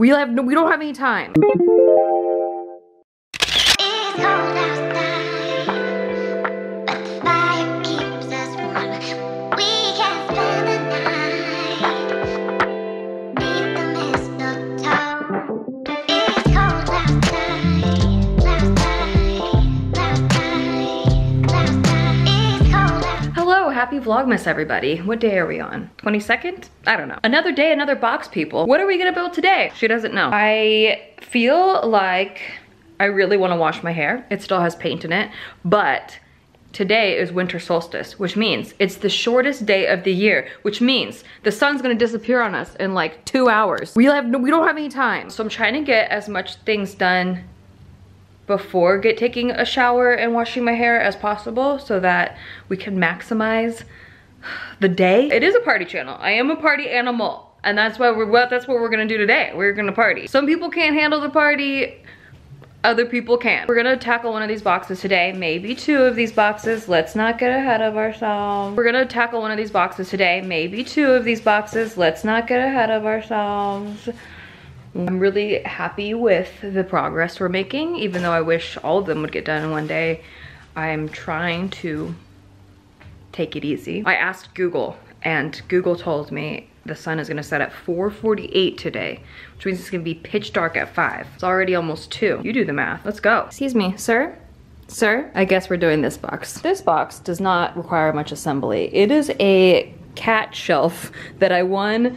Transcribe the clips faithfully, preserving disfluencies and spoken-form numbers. We have no, we don't have any time. It's cold outside, but the fire keeps us warm. We can spend the night beneath the mistletoe. It's cold outside, outside, outside, outside. It's cold outside. Hello, happy Vlogmas, everybody. What day are we on? twenty-second? I don't know. Another day, another box, people. What are we gonna build today? She doesn't know. I feel like I really wanna wash my hair. It still has paint in it, but today is winter solstice, which means it's the shortest day of the year, which means the sun's gonna disappear on us in like two hours. We have, we don't have any time. So I'm trying to get as much things done before get taking a shower and washing my hair as possible so that we can maximize the day. It is a party channel. I am a party animal, and that's why we're well, that's what we're gonna do today. We're gonna party. Some people can't handle the party, other people can. We're gonna tackle one of these boxes today, maybe two of these boxes. Let's not get ahead of ourselves. We're gonna tackle one of these boxes today, maybe two of these boxes. Let's not get ahead of ourselves. I'm really happy with the progress we're making, even though I wish all of them would get done in one day. I'm trying to take it easy. I asked Google, and Google told me the sun is gonna set at four forty-eight today, which means it's gonna be pitch dark at five. It's already almost two. You do the math, let's go. Excuse me, sir? Sir? I guess we're doing this box. This box does not require much assembly. It is a cat shelf that I won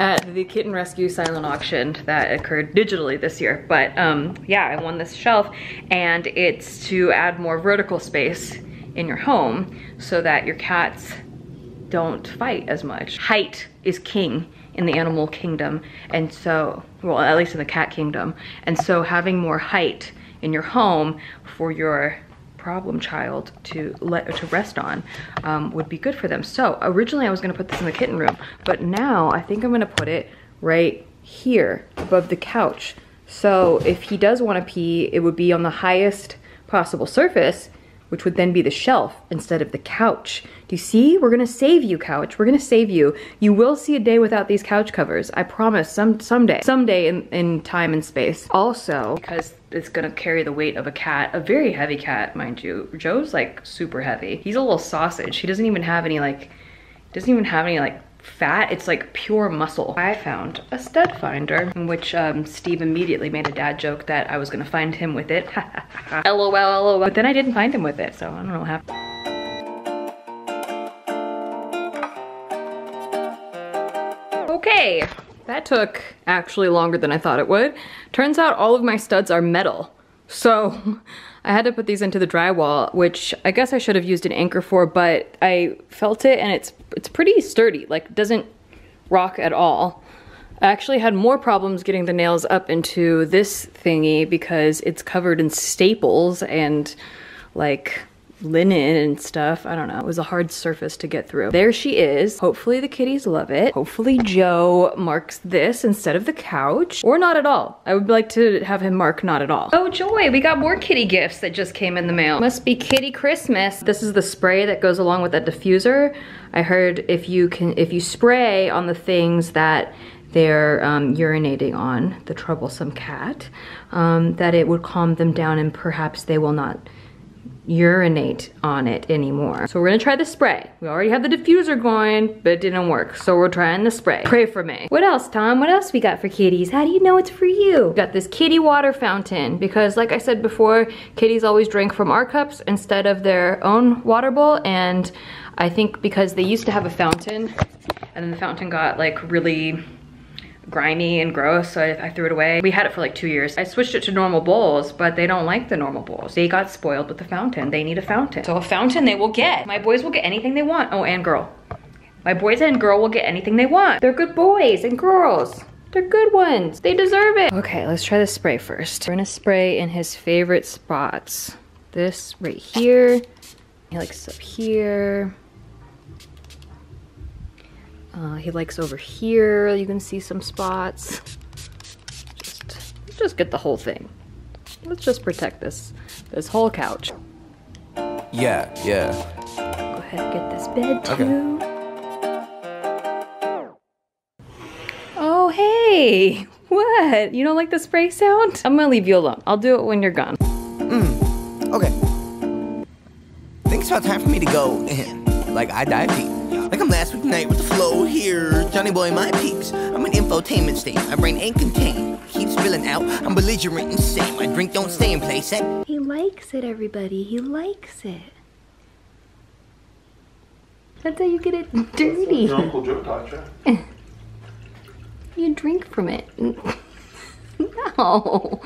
at the Kitten Rescue silent auction that occurred digitally this year. But um, yeah, I won this shelf, and it's to add more vertical space in your home so that your cats don't fight as much. Height is king in the animal kingdom, and so, well, at least in the cat kingdom. And so having more height in your home for your problem child to let to rest on um, would be good for them. So originally I was gonna put this in the kitten room, but now I think I'm gonna put it right here above the couch. So if he does wanna pee, it would be on the highest possible surface, which would then be the shelf instead of the couch. Do you see? We're gonna save you, couch. We're gonna save you. You will see a day without these couch covers. I promise, some someday, someday in, in time and space. Also, because it's gonna carry the weight of a cat, a very heavy cat, mind you. Joe's like super heavy. He's a little sausage. He doesn't even have any like, doesn't even have any like fat. It's like pure muscle. I found a stud finder, in which um, Steve immediately made a dad joke that I was gonna find him with it. LOL, LOL. But then I didn't find him with it, so I don't know what happened. Okay, that took actually longer than I thought it would. Turns out all of my studs are metal. So I had to put these into the drywall, which I guess I should have used an anchor for, but I felt it and it's it's pretty sturdy, like doesn't rock at all. I actually had more problems getting the nails up into this thingy because it's covered in staples and like linen and stuff. I don't know, it was a hard surface to get through. There she is. Hopefully the kitties love it. Hopefully Joe marks this instead of the couch, or not at all. I would like to have him mark not at all. Oh joy, we got more kitty gifts that just came in the mail. Must be kitty Christmas. This is the spray that goes along with that diffuser. I heard if you can, if you spray on the things that they're um, urinating on, the troublesome cat, um, that it would calm them down and perhaps they will not urinate on it anymore. So we're gonna try the spray. We already have the diffuser going, but it didn't work. So we're trying the spray. Pray for me. What else, Tom? What else we got for kitties? How do you know it's for you? We got this kitty water fountain because, like I said before, kitties always drink from our cups instead of their own water bowl. And I think because they used to have a fountain and then the fountain got like really grimy and gross, so I, I threw it away. We had it for like two years. I switched it to normal bowls, but they don't like the normal bowls. They got spoiled with the fountain. They need a fountain. So a fountain they will get. My boys will get anything they want. Oh, and girl. My boys and girl will get anything they want. They're good boys and girls. They're good ones. They deserve it. Okay, let's try the spray first. We're gonna spray in his favorite spots. This right here. He likes up here. Uh, he likes over here, you can see some spots. Just, just get the whole thing. Let's just protect this, this whole couch. Yeah, yeah. Go ahead and get this bed too. Okay. Oh, hey! What? You don't like the spray sound? I'm gonna leave you alone. I'll do it when you're gone. Mm. Okay. I think it's about time for me to go in. Like I dive deep. Like I'm last week night with the flow here. Johnny boy, my peeps. I'm an infotainment state. My brain ain't contained. Keeps spilling out. I'm belligerent, insane. My drink don't stay in place. I he likes it, everybody. He likes it. That's how you get it dirty. You drink from it. No.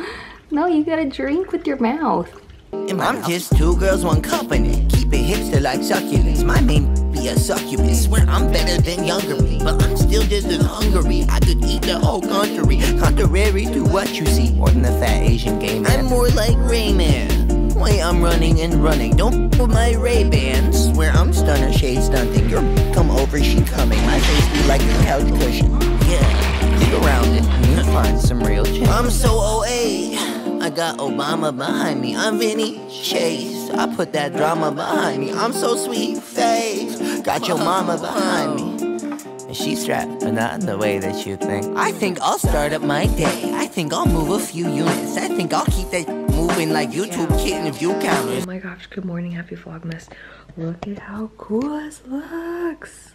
No, you gotta drink with your mouth. I'm just two girls, one company. Keep it hipster like succulents. My name be a succubus. Swear I'm better than younger me, but I'm still just as hungry. I could eat the whole country, contrary to what you see. More than a fat Asian gay man. I'm more like Rayman. Wait, I'm running and running. Don't put my Ray-Bans. Swear I'm stunner, shade stunting. Your come over, she coming. My face be like a couch cushion. Yeah. Around it, you'll find some real change. I'm so oh eight, I got Obama behind me. I'm Vinny Chase, I put that drama behind me. I'm so sweet, Faith, got your mama behind me. And she's strapped, but not in the way that you think. I think I'll start up my day. I think I'll move a few units. I think I'll keep that moving like YouTube kitten if you count it. Oh my gosh, good morning, happy Vlogmas. Look at how cool this looks.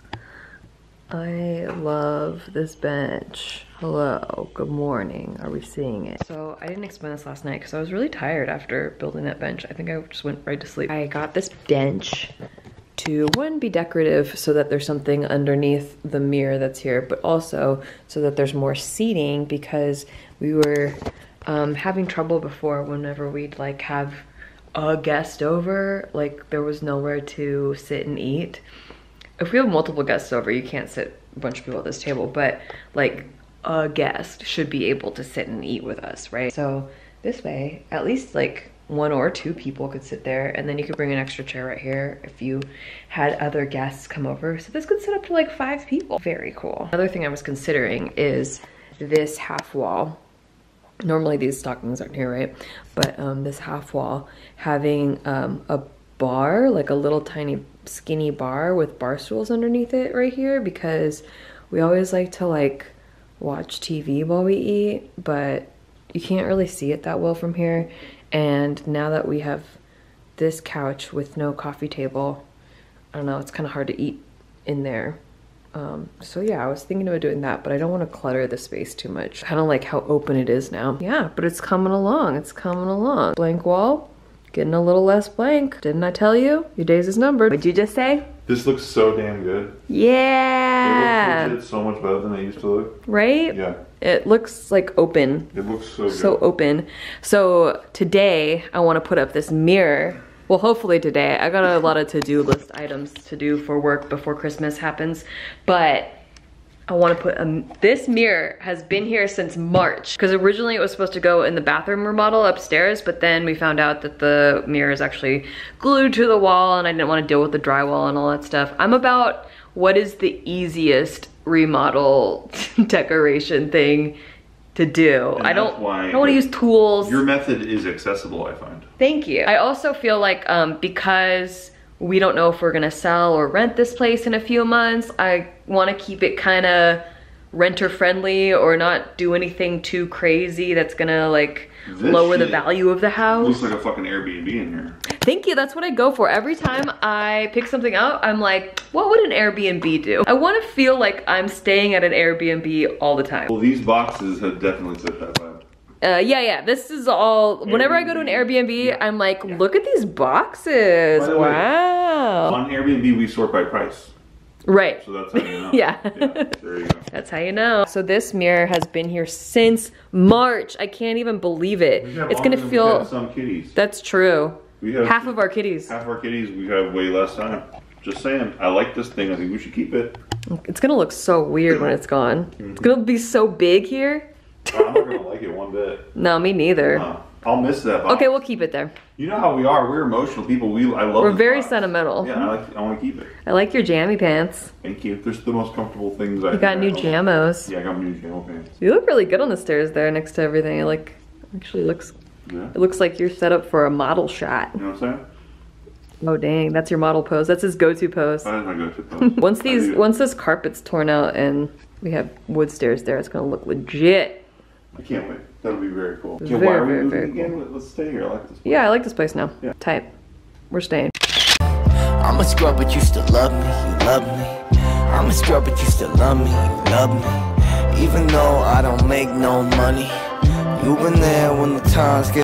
I love this bench. Hello, good morning. Are we seeing it? So I didn't explain this last night because I was really tired after building that bench. I think I just went right to sleep. I got this bench to, one, be decorative so that there's something underneath the mirror that's here, but also so that there's more seating, because we were um, having trouble before whenever we'd like have a guest over, like there was nowhere to sit and eat. If we have multiple guests over, you can't sit a bunch of people at this table, but like a guest should be able to sit and eat with us, right? So this way, at least like one or two people could sit there, and then you could bring an extra chair right here if you had other guests come over. So this could sit up to like five people. Very cool. Another thing I was considering is this half wall. Normally these stockings aren't here, right? But um, this half wall having um, a bar, like a little tiny skinny bar with bar stools underneath it right here, because we always like to like watch T V while we eat, but you can't really see it that well from here. And now that we have this couch with no coffee table, I don't know, it's kind of hard to eat in there. Um, so yeah, I was thinking about doing that, but I don't want to clutter the space too much. Kind of like how open it is now. Yeah, but it's coming along. It's coming along. Blank wall. Getting a little less blank. Didn't I tell you? Your days is numbered. What'd you just say? This looks so damn good. Yeah! It looks so much better than it used to look. Right? Yeah. It looks like open. It looks so good. So open. So today, I want to put up this mirror. Well, hopefully today. I got a lot of to-do list items to do for work before Christmas happens. But I want to put, um, this mirror has been here since March, because originally it was supposed to go in the bathroom remodel upstairs, but then we found out that the mirror is actually glued to the wall and I didn't want to deal with the drywall and all that stuff. I'm about what is the easiest remodel decoration thing to do. I don't, I don't want to use tools. Your method is accessible, I find. Thank you. I also feel like um, because we don't know if we're gonna sell or rent this place in a few months, I wanna keep it kinda renter friendly or not do anything too crazy that's gonna like this lower the value of the house. Looks like a fucking Airbnb in here. Thank you, that's what I go for. Every time I pick something up, I'm like, what would an Airbnb do? I wanna feel like I'm staying at an Airbnb all the time. Well, these boxes have definitely set that vibe. Uh, yeah, yeah, this is all, whenever Airbnb. I go to an Airbnb, yeah. I'm like, yeah. Look at these boxes, by the way, wow. On Airbnb, we sort by price. Right. So that's how you know. Yeah. Yeah, there you go. That's how you know. So this mirror has been here since March. I can't even believe it. It's gonna feel, some kitties. That's true. We have half of our kitties. Half of our kitties, we have way less time. Just saying, I like this thing, I think we should keep it. It's gonna look so weird when it's gone. Mm-hmm. It's gonna be so big here. I'm not gonna like it one bit. No, me neither. Uh, I'll miss that box. Okay, we'll keep it there. You know how we are. We're emotional people. We I love. We're very box. Sentimental. Yeah, I, like, I want to keep it. I like your jammy pants. Thank you. They're the most comfortable things I. You got new jamos. Yeah, I got new jamo pants. You look really good on the stairs there, next to everything. It like actually looks. Yeah. It looks like you're set up for a model shot. You know what I'm saying? Oh dang, that's your model pose. That's his go-to pose. That is my go-to pose. once these, once this carpet's torn out and we have wood stairs there, it's gonna look legit. I can't wait. That'll be very cool. Very, yeah, why are we very, moving very again? Cool. Let's stay here. I like this place. Yeah, I like this place now. Yeah. Type. We're staying. I'm a scrub, but you still love me. You love me. I'm a scrub, but you still love me. You love me. Even though I don't make no money, you've been there when the times get